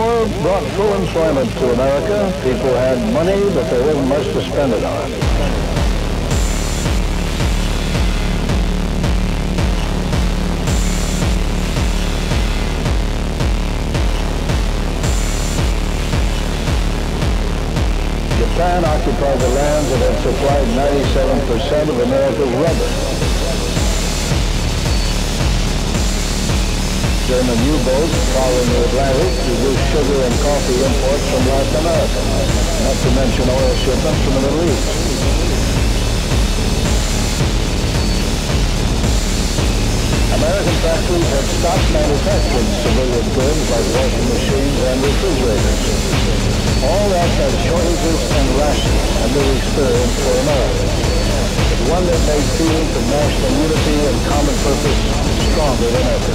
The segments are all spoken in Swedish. war brought full employment to America. People had money, but there wasn't much to spend it on. Japan occupied the lands that had supplied 97% of America's rubber. German U-boats following the Atlantic reduced sugar and coffee imports from Latin America, not to mention oil shipments from the Middle East. American factories had stopped manufacturing civilian goods like washing machines and refrigerators. All that had shortages and rations, a new experience for Americans. One that made feelings of national unity and common purpose stronger than ever.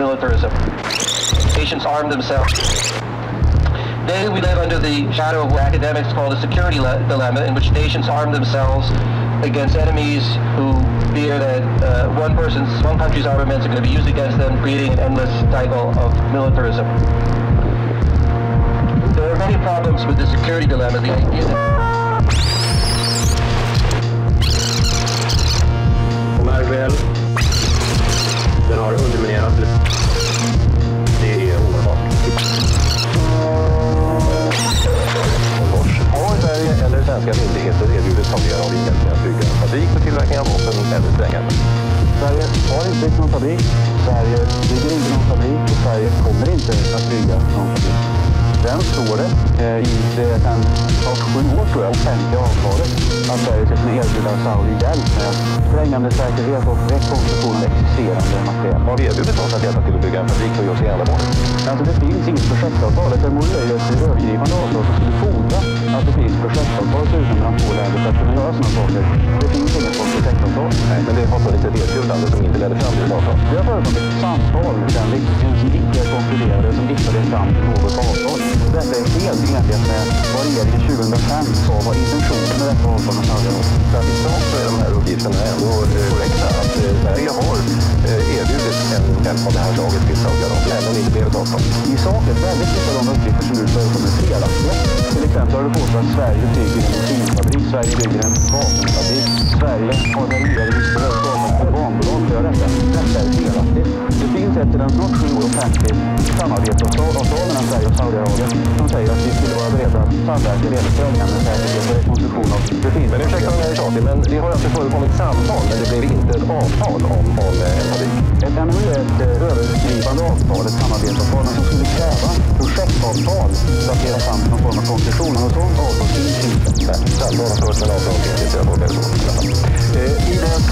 militarism. Nations armed themselves. Today we live under the shadow of what academics call the security dilemma, in which nations arm themselves against enemies who fear that one country's armaments are going to be used against them, creating an endless cycle of militarism. There are many problems with the security dilemma. The idea that den har underminerat det är oerhört. Har Sverige eller svenska myndigheter erbjudit familjer av egentligen att bygga en fabrik för tillverkning av vapen eller sprängämnen? Sverige har inte byggt någon fabrik, Sverige bygger inte någon fabrik och Sverige kommer inte att bygga någon fabrik. Den står det i en 7 år tror jag, offentliga avtalet att Sverige ska kunna erbjuda Saudi hjälp med sprängande säkerhet och rekonstruktion av existerande material. Har vi erbjudit oss att hjälpa till att bygga en fabrik för just ändamål? Alltså det finns inget projektavtal, det är möjligt ett övergripande avtal som skulle fordra att det finns projektavtal utan mellan två länder för att kunna göra sådana saker. Det finns inget projektavtal. Nej, men det har varit ett erbjudande som inte ledde fram till ett avtal. Vi har förekommit samtal med den riktningen som icke konkluderade, som icke ledde fram till något avtal. Detta är helt enligt med vad regeringen 2005 sa var intentionen med detta avtal och samarbete. För att i sak så är de här uppgifterna ändå korrekta att Sverige har erbjudit en hjälp av det här slaget till Saudiarabien, även om det inte blev ett avtal. I sak är väldigt mycket av de uppgifter som nu förekommer felaktiga. Till exempel har det påstått att Sverige bygger en bensinfabrik, Sverige bygger en vapenfabrik, Sverige har en regering som har skapat ett organbolag för detta. Detta är felaktigt. Det finns efter den snart 7 år offentligt samarbetsavtal mellan Sverige och Saudiarabien som säger att vi skulle vara beredda att samverka redan främjande säkerhet och rekonstruktion av bensinfabrik. Men ursäkta om jag är tjatig, men det har alltså förekommit samtal, men det blev inte ett avtal om en fabrik. Ett MU är ett övergripande avtal, ett samarbetsavtal som skulle kräva projektavtal för att leda fram till någon form av konklusion och sånt avtal finns inte. Nej, samtal har förts med avtal till det jag var väldigt svårt. I den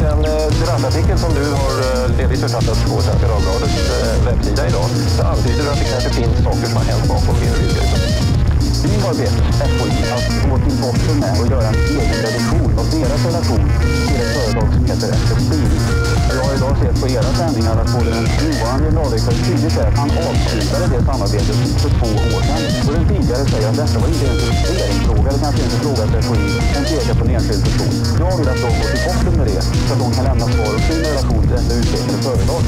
debattartikel som du har delvis författat på Svenska Dagbladets webbsida idag så antyder du att det kanske finns saker som har hänt bakom er rygg. Vi har bett FOI att gå till botten med och göra en egen reduktion av deras relation till ett företag som heter FSB. Jag har idag sett på era sändningar att både den nuvarande generaldirektören tydligt är att han avslutade det samarbetet för 2 år sedan. Och den tidigare säger att detta var inte en investeringsfråga eller kanske inte en fråga till FOI, en pekar på en enskild person. Jag vill att de går till botten med det så att de kan lämna svar och sin relation till detta utvecklade företag.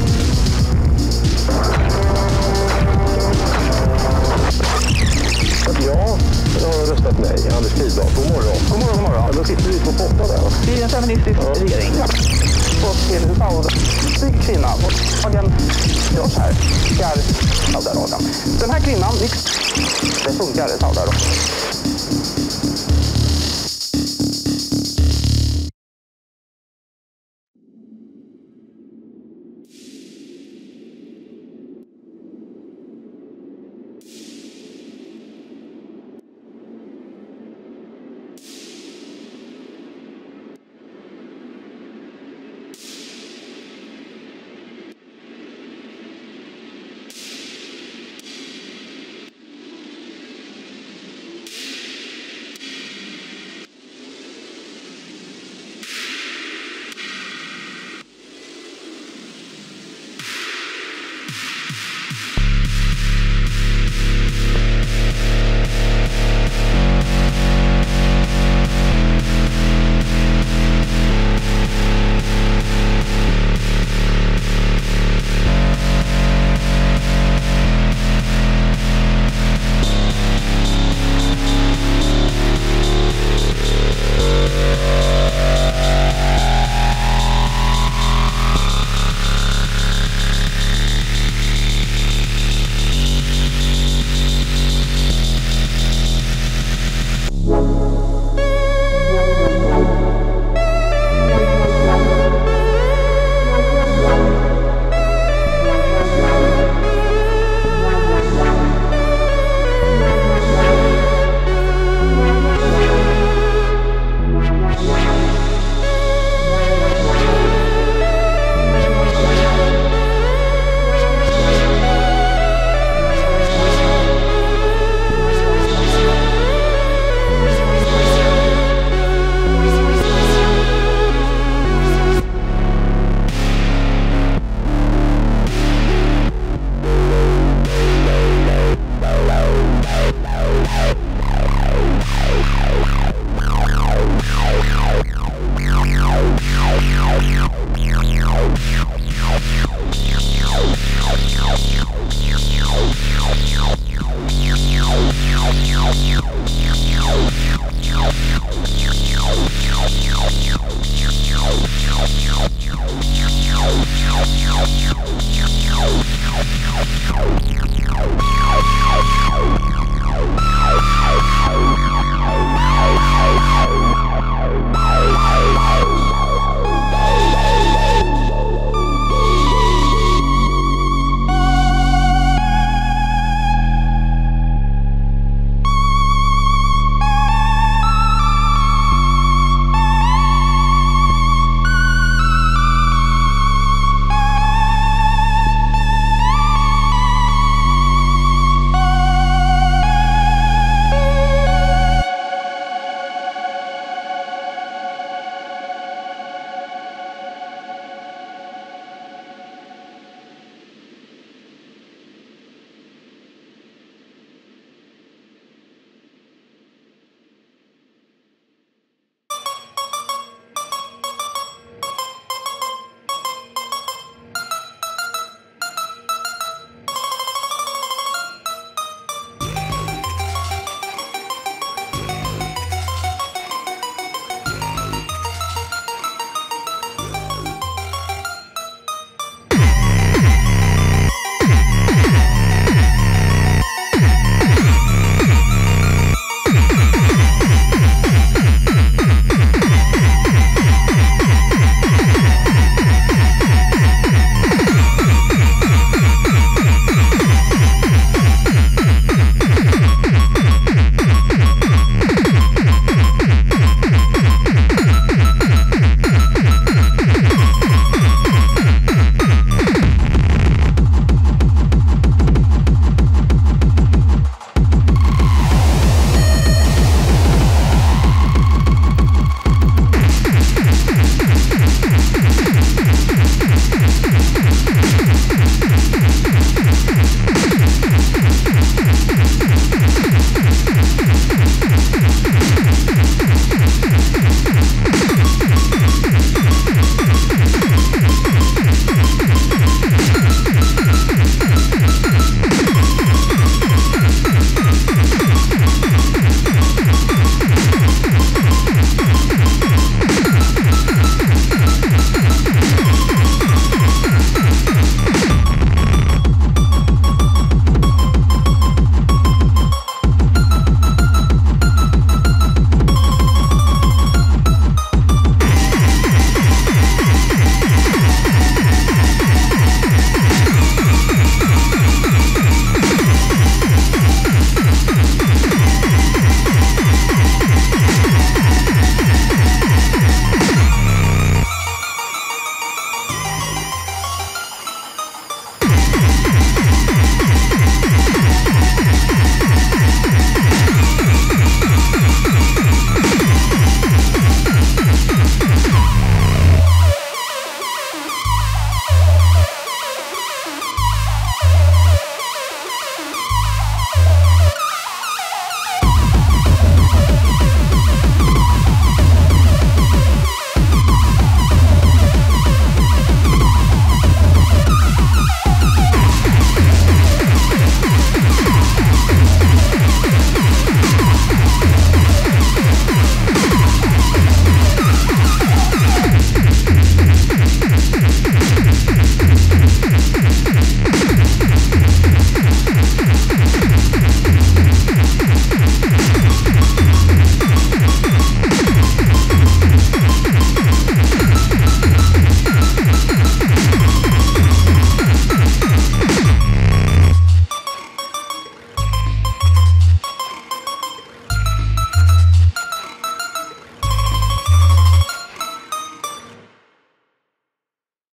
Ja, jag har röstat nej. Anders Tidblad, god morgon. God morgon, god morgon. Ja, då sitter vi på potta där. Det är en feministisk regering. Ja. Och till Saud, en kvinna. Och dagen görs här. Skär Saudarabien. Den här kvinnan, det funkar i Saudarabien.